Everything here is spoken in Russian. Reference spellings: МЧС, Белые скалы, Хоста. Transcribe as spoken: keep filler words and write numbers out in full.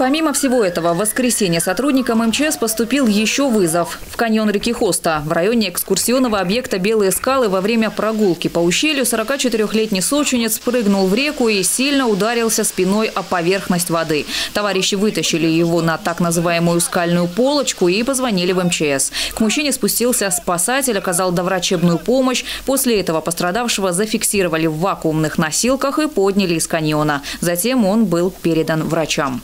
Помимо всего этого, в воскресенье сотрудникам эм че эс поступил еще вызов. В каньон реки Хоста, в районе экскурсионного объекта «Белые скалы», во время прогулки по ущелью сорокачетырёхлетний сочинец прыгнул в реку и сильно ударился спиной о поверхность воды. Товарищи вытащили его на так называемую скальную полочку и позвонили в эм че эс. К мужчине спустился спасатель, оказал доврачебную помощь. После этого пострадавшего зафиксировали в вакуумных носилках и подняли из каньона. Затем он был передан врачам.